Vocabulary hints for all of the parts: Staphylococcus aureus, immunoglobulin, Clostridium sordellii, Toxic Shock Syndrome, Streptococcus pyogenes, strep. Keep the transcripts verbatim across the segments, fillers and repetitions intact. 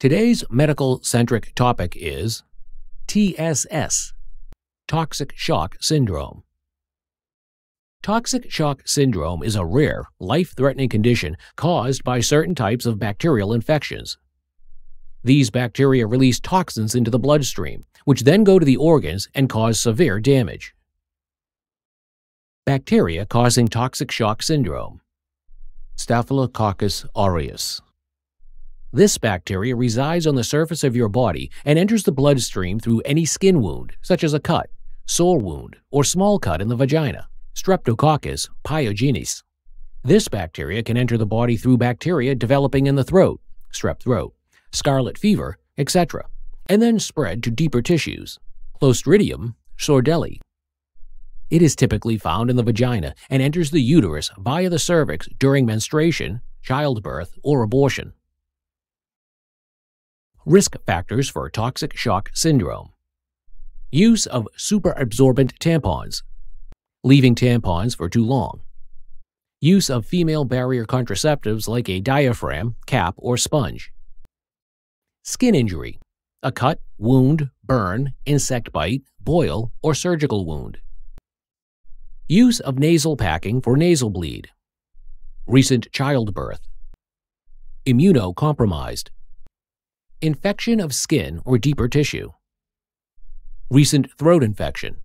Today's medical-centric topic is T S S, Toxic Shock Syndrome. Toxic shock syndrome is a rare, life-threatening condition caused by certain types of bacterial infections. These bacteria release toxins into the bloodstream, which then go to the organs and cause severe damage. Bacteria causing toxic shock syndrome. Staphylococcus aureus. This bacteria resides on the surface of your body and enters the bloodstream through any skin wound, such as a cut, sore wound, or small cut in the vagina. Streptococcus pyogenes. This bacteria can enter the body through bacteria developing in the throat, strep throat, scarlet fever, et cetera, and then spread to deeper tissues, Clostridium sordellii. It is typically found in the vagina and enters the uterus via the cervix during menstruation, childbirth, or abortion. Risk factors for toxic shock syndrome. Use of superabsorbent tampons. Leaving tampons for too long. Use of female barrier contraceptives like a diaphragm, cap, or sponge. Skin injury. A cut, wound, burn, insect bite, boil, or surgical wound. Use of nasal packing for nasal bleed. Recent childbirth. Immunocompromised. Infection of skin or deeper tissue. Recent throat infection.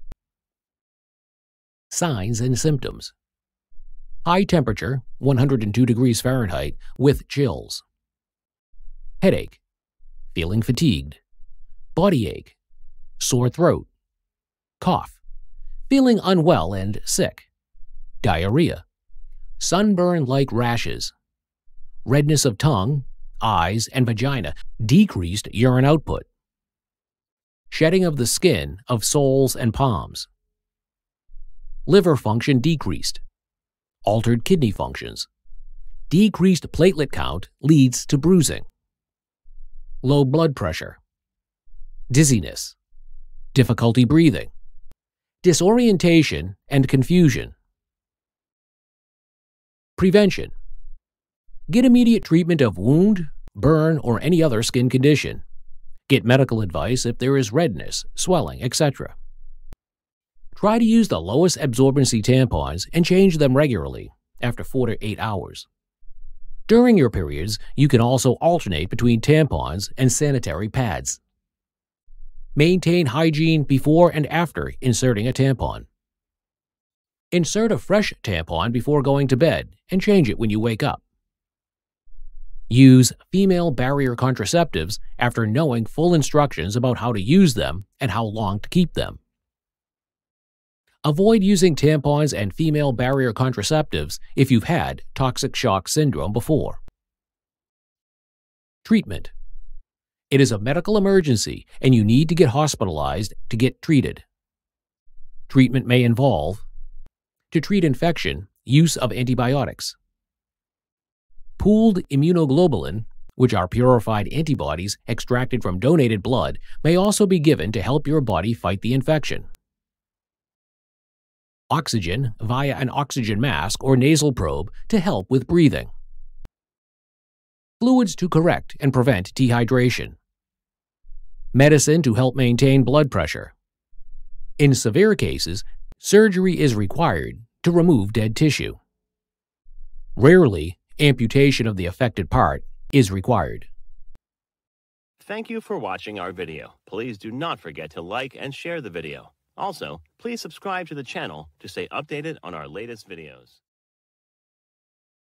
Signs and symptoms. High temperature, one hundred two degrees Fahrenheit, with chills. Headache. Feeling fatigued. Body ache. Sore throat. Cough. Feeling unwell and sick. Diarrhea. Sunburn-like rashes. Redness of tongue, eyes, and vagina. Decreased urine output. Shedding of the skin of soles and palms. Liver function decreased. Altered kidney functions. Decreased platelet count leads to bruising. Low blood pressure. Dizziness. Difficulty breathing. Disorientation and confusion. Prevention. Get immediate treatment of wound, burn, or any other skin condition. Get medical advice if there is redness, swelling, et cetera. Try to use the lowest absorbency tampons and change them regularly, after four to eight hours. During your periods, you can also alternate between tampons and sanitary pads. Maintain hygiene before and after inserting a tampon. Insert a fresh tampon before going to bed and change it when you wake up. Use female barrier contraceptives after knowing full instructions about how to use them and how long to keep them. Avoid using tampons and female barrier contraceptives if you've had toxic shock syndrome before. Treatment. It is a medical emergency and you need to get hospitalized to get treated. Treatment may involve: to treat infection, use of antibiotics. Pooled immunoglobulin, which are purified antibodies extracted from donated blood, may also be given to help your body fight the infection. Oxygen via an oxygen mask or nasal probe to help with breathing. Fluids to correct and prevent dehydration. Medicine to help maintain blood pressure. In severe cases, surgery is required to remove dead tissue. Rarely, amputation of the affected part is required. Thank you for watching our video. Please do not forget to like and share the video. Also, please subscribe to the channel to stay updated on our latest videos.